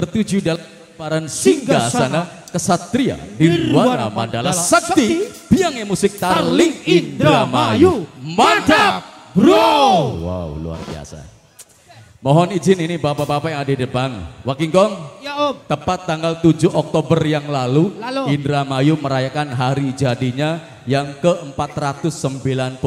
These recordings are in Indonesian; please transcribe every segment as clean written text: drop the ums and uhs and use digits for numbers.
tertuju dalam paran singgasana kesatria Nirwana Mandala Sakti, biangnya musik Tarling Indramayu. Mantap bro, wow luar biasa. Mohon izin ini bapak-bapak yang ada di depan. Wakingkong, ya om. Tepat tanggal 7 Oktober yang lalu. Indramayu merayakan hari jadinya yang ke-493.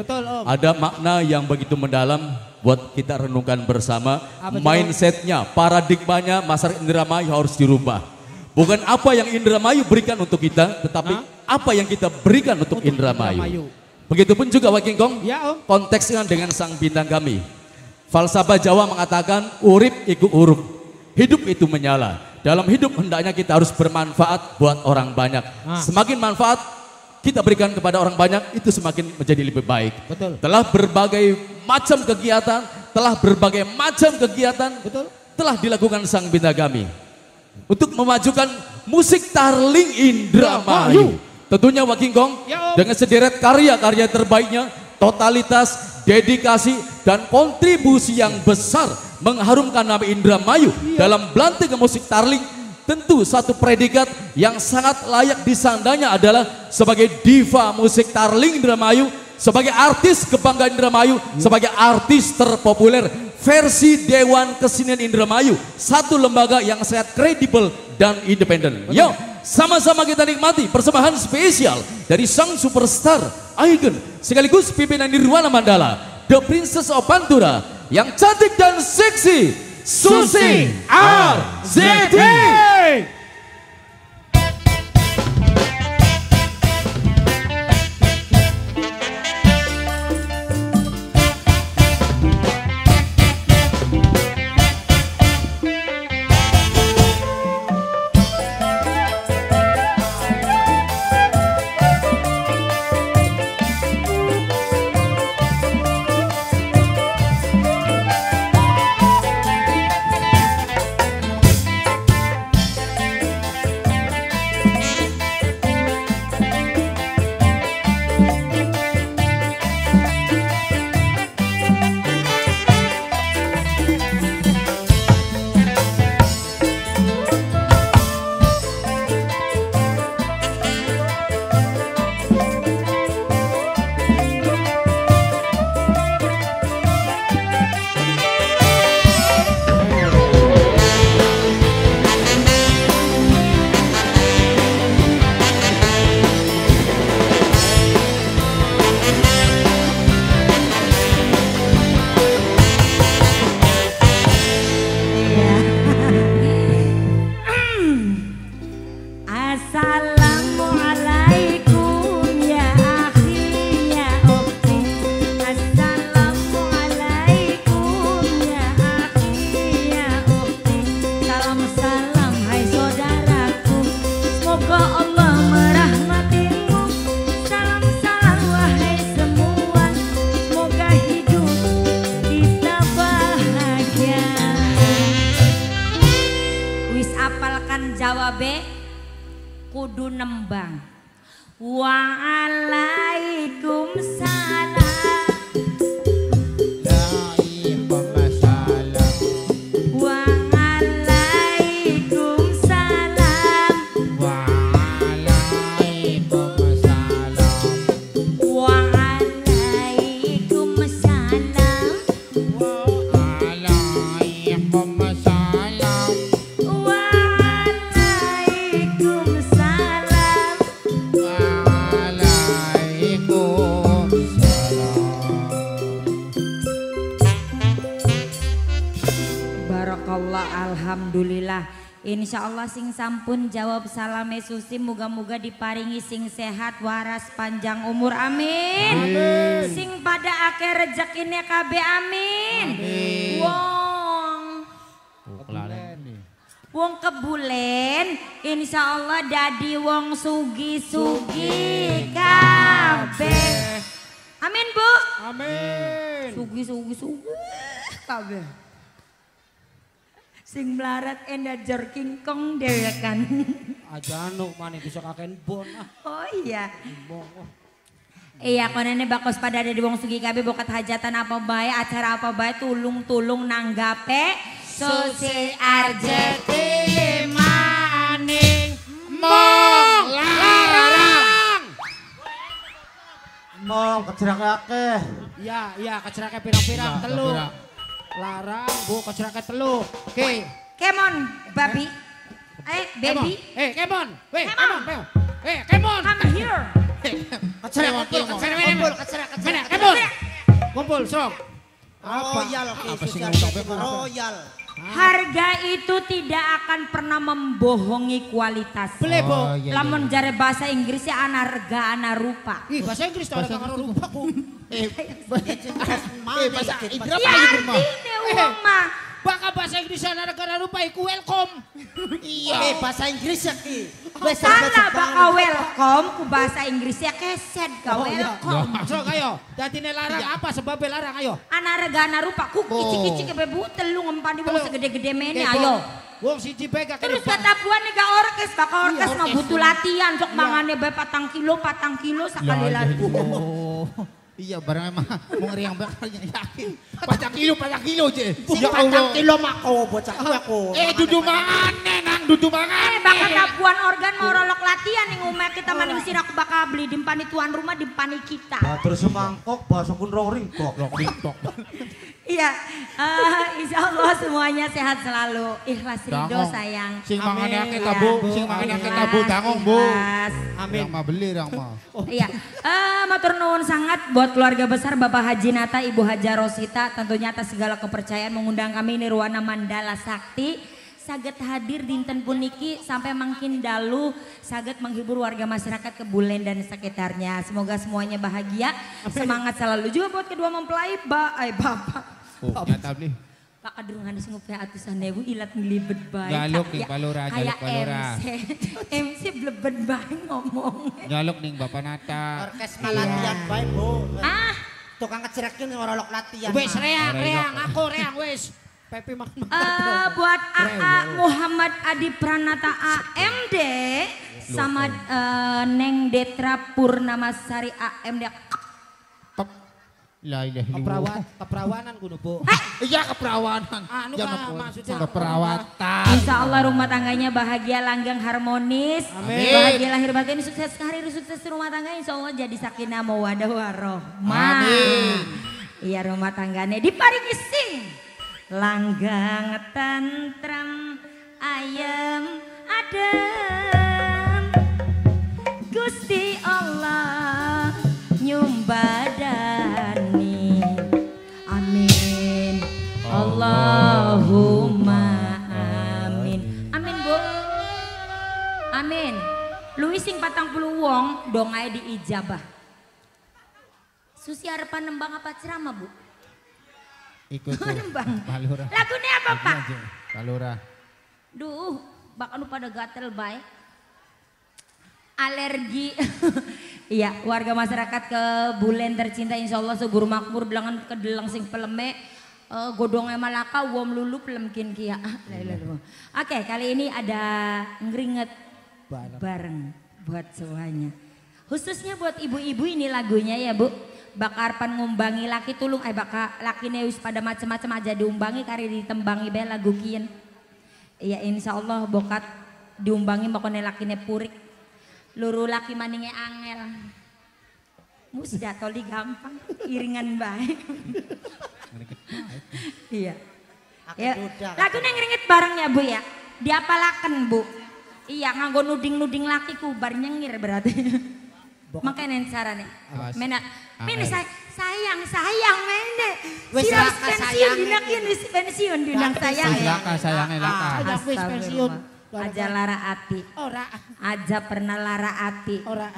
Betul om. Ada makna yang begitu mendalam buat kita renungkan bersama. Mindsetnya, paradigmanya masyarakat Indramayu harus dirubah. Bukan apa yang Indramayu berikan untuk kita, tetapi apa yang kita berikan untuk Indramayu. Begitupun juga Wakingkong, ya om. Konteksnya dengan sang bintang kami. Falsafah Jawa mengatakan urip iku urup, hidup itu menyala. Dalam hidup hendaknya kita harus bermanfaat buat orang banyak. Semakin manfaat kita berikan kepada orang banyak, itu semakin menjadi lebih baik. Betul. Telah berbagai macam kegiatan, betul, telah dilakukan sang bintang kami untuk memajukan musik Tarling Indramayu. Tentunya Wakingkong, ya dengan sederet karya-karya terbaiknya, totalitas, dedikasi dan kontribusi yang besar mengharumkan nama Indramayu dalam belantika musik Tarling. Tentu satu predikat yang sangat layak disandanya adalah sebagai diva musik Tarling Indramayu, sebagai artis kebanggaan Indramayu, sebagai artis terpopuler versi Dewan Kesenian Indramayu, satu lembaga yang sangat kredibel dan independen. Yo, sama-sama kita nikmati persembahan spesial dari sang superstar icon sekaligus pimpinan Nirwana Mandala, The Princess of Pantura, yang cantik dan seksi, Susy Arzetty. Kudu nembang. Waalaikumsalam. Alhamdulillah, insya Allah sing sampun jawab salame Susy, muga-muga diparingi sing sehat, waras, panjang umur, amin. Amin. Sing pada akhir rezekinya KB, amin. Amin. Wong kebulen, insya Allah dadi wong sugi-sugi KB, amin bu. Amin. Sugi-sugi KB. Sing melarat enajer kingkong dewe kan. Ajano maneh bisa kaken bon. Oh iya. Iya konene bakos pada ada di wong sugi kabeh, bokat hajatan apa bae, acara apa bae, tulung-tulung nanggape Susy Arzetty maning mong larang. Mong kecerake. Iya kecerake pirang-pirang telu. Larang bu kecerake telu. Oke. Kemon babi. Baby. Kemon. Kemon. Come here. Kemon. Kumpul sok. Royal. Royal. Harga itu tidak akan pernah membohongi kualitas. Lamun jare bahasa Inggrisnya anarga anarupa. Ih bahasa Inggris tau orang rupa ku. Bahasa Inggris. Ya artinya uang mah. Bakal bahasa Inggris anarga anarupa iku welcome. Iya bahasa Inggris ya ki. Salah bakal welcome ku bahasa Inggrisnya kesed ka welcome. So ayo datine larang apa sebabnya larang ayo. Anarga anarupa ku kicik-kicik bebutel lu ngempani wong segede-gede mene ayo. Wong siji bae gak terus katabuan nih gak orkes bakal orkes mah butuh latihan sok mangane bae 4 kilo sakali lagi. Iya barang emang mau ngeriang bakal yakin. 4 kilo je. Ya Allah. 4 kilo mah kau bocah aku. Dudu mangane nang dudu mangane. Bakal katabuan organ mau rolok latihan ning umeh kita maning sira aku bakal beli dimpani tuan rumah dimpani kita. Terus semangkok bahasa kun roring kok ringtok. Iya, insya Allah semuanya sehat selalu. Ikhlas ridho sayang. Sing mangannya kita bu, sing mangannya kita bu, tanggung bu. Amin. Yang mau beli, yang mau. Iya, matur nuwun sangat buat keluarga besar Bapak Haji Nata, Ibu Haja Rosita. Tentunya atas segala kepercayaan mengundang kami Nirwana Mandala Sakti. Saget hadir dinten puniki sampai makin dalu saget menghibur warga masyarakat Kebulen dan sekitarnya. Semoga semuanya bahagia, semangat selalu juga buat kedua mempelai bapak. Nyatap nih. Pak kadrungan sunggup ya atusan ibu ilat ngelibet baik. Galuk nih balora, galuk balora. MC blebet baik ngomong. Galuk nih Bapak Nata. Orkes malatian baik bu. Tukang kecerakin ngorolok latihan. Wes reang, aku reang wes. Buat AA Muhammad Adi Pranata AMD sama Neng Detra Purnamasari AMD. Keperawanan kudu bu. Iya keperawanan. Keperawatan. Insya Allah rumah tangganya bahagia, langgeng, harmonis. Bahagia lahir batin, sukses karir, sukses rumah tangga. Insya Allah jadi sakinah mawaddah warohmah. Iya rumah tangganya diparingi sing. Langgang tentrem ayem adem Gusti Allah nyumbadani amin Allahumma amin amin bu amin luwih sing 40 wong dongae diijabah Susy arep nembang apa ceramah bu ikut Palura. Lagunya apa Pak? Palura. Duh, bakal pada gatel baik. Alergi. Iya, warga masyarakat Kebulen tercinta insya Allah subur makmur belangan kedelang sing peleme. Godongnya malaka, wom lulu pelemkin kia. Oke, kali ini ada ngeringet bareng buat semuanya. Khususnya buat ibu-ibu ini lagunya ya bu. Bakar pan ngumbangi laki tulung, bakar laki neus pada macem-macem aja diumbangi kari ditembangi be lagu kian. Iya insya Allah bokat diumbangi makone laki ne purik, luru laki maninge angel. Musda toli gampang, iringan baik. Iya. Lagu neng ringet bareng ya bu ya, diapalaken bu. Iya nganggo nuding-nuding laki kubar nyengir berarti. Makanya cara nih, mana sayang mana, siapa pensiun dinakin, pensiun dinang sayang ya, pensiun, aja lara hati, aja pernah lara hati, ora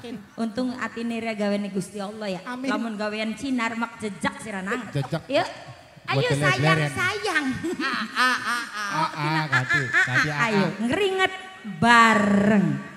yakin, untung hati nira gawean Gusti Allah ya, lamun gawean cinar mak jejak siranang, yuk, ayo sayang, ayo ngeringet bareng.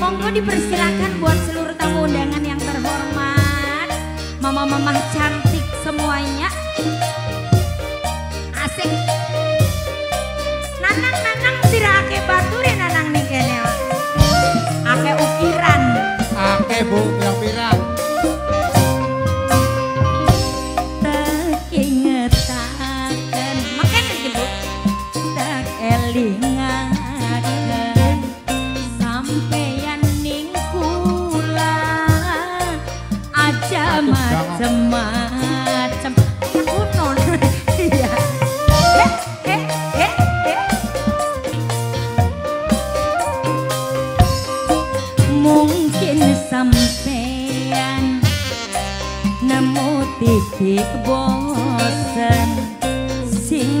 Monggo dipersilakan buat seluruh tamu undangan yang terhormat, mama-mama cantik semuanya. Asik. Nanang sirah ake baturi nanang nih kene. Ake ukiran. Ake bu, ukiran. macem-macem. Iya. Mungkin sampean nemu titik bosen sing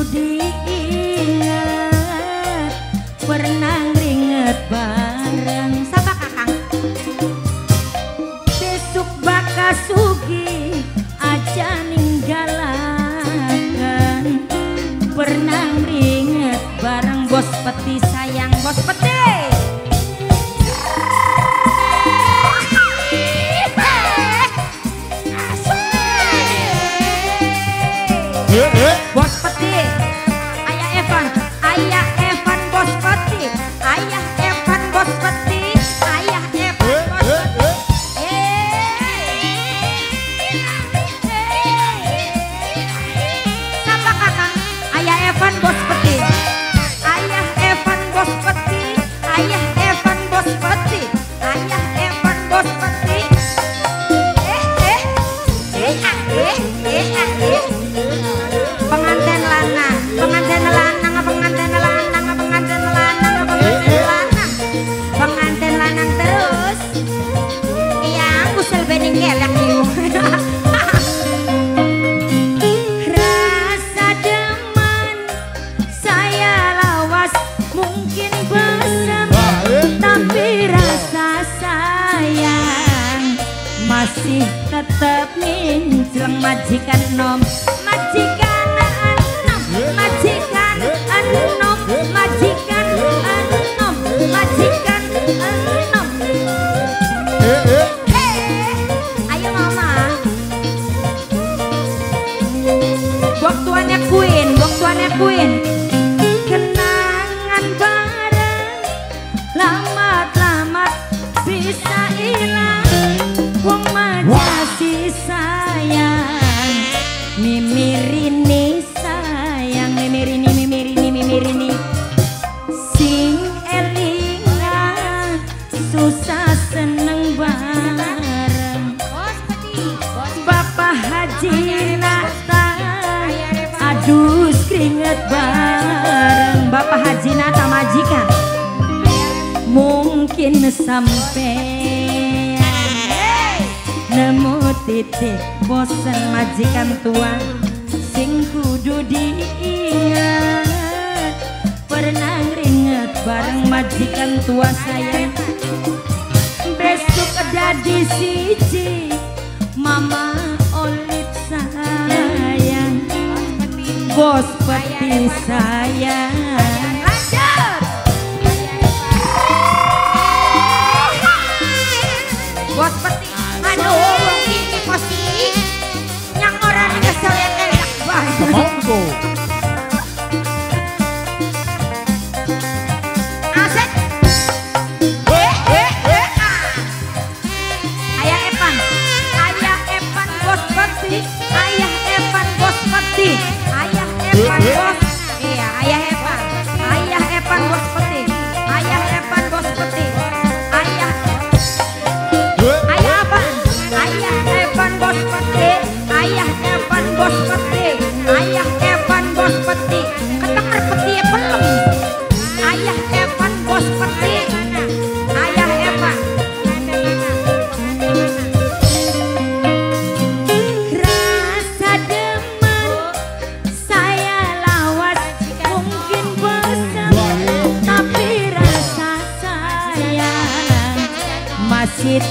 diingat, pernah ngeringet bareng sama kakang. Besok bakal sugih aja ninggalakan, pernah ngeringet bareng bos peti sayang bos peti. Bos peti, ayah Evan bos peti, ayah Evan bos peti, ayah Evan bos peti. Sama kakak, ayah Evan bos peti, ayah Evan bos peti, ayah Evan bos peti, ayah Evan bos peti. Tetap minjleng majikan nom, majikan nom, majikan nom, majikan nom, majikan nom. Ayo mama, waktuannya Queen, kenangan bareng, lamat-lamat bisa hilang. Wong masih sayang, mimirini sayang, mimirini sing elingan susah seneng bareng. Bapak Haji Nata, aduh keringet bareng. Bapak Haji Nata majikan, mungkin sampai nemu titik bosan majikan tua sing kudu diingat, pernah ngeringet bareng majikan tua sayang. Besok ada di siji mama olip sayang, bos peti sayang.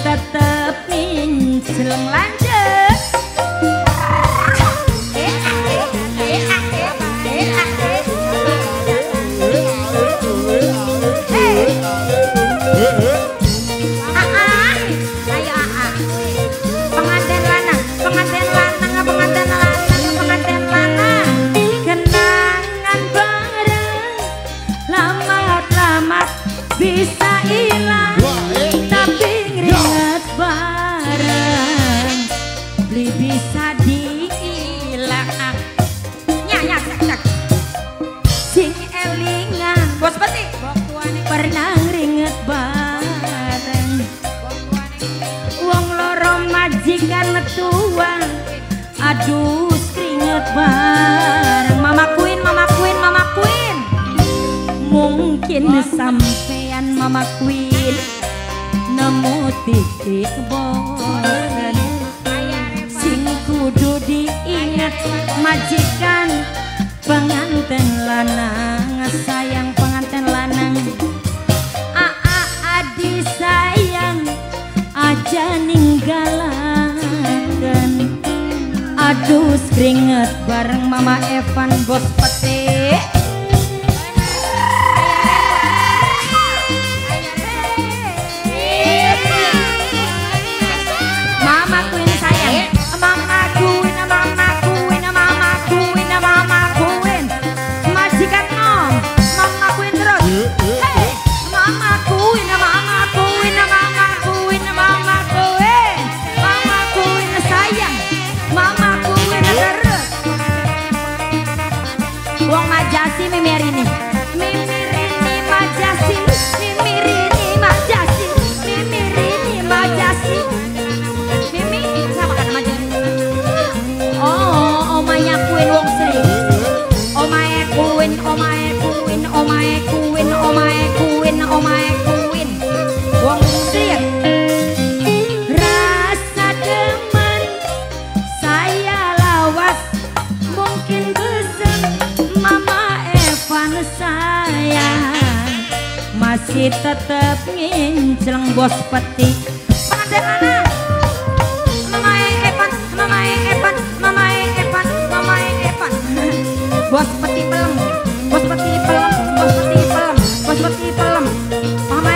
Tetap minjleng lanjut. Pengantin lanang kenangan bareng lama-lama bisa hilang. Ingat bareng kan metuang, aduh keringet bareng. Mama Queen mungkin sampean Mama Queen nemu titik bolen sing kudu diingat majikan penganten lanang, sayang penganten lanang. Adi sayang aja ninggalakan, aduh keringet bareng Mama Evan bos petik. Masih tetep nginceleng bos petik. Pengantin lanang Mamae Evan bos petik pelem, bos petik pelem Mama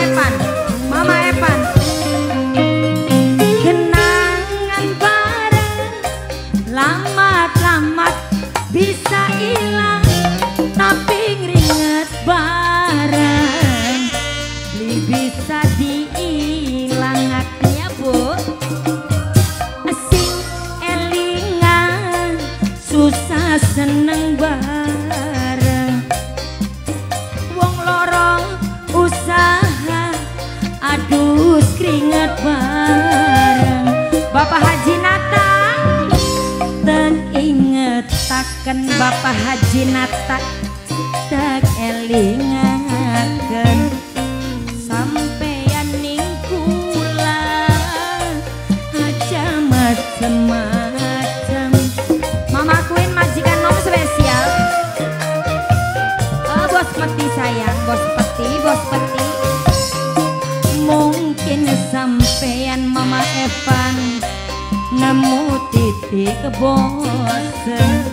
Evan terus kenangan bareng lamat-lamat bisa hilang, tapi ngeringet bareng beli bisa diilang haknya bu. Asing elingan susah seneng bareng, wong lorong usaha aduh keringet bareng. Bapak Haji Natang dan inget takkan Bapak Haji Natang tak elingaken sampeyan ning kula aja macem-macem. Mama Queen majikan nom spesial. Oh, bos peti sayang, bos peti mungkin sampeyan Mama Evan nemu titik bosen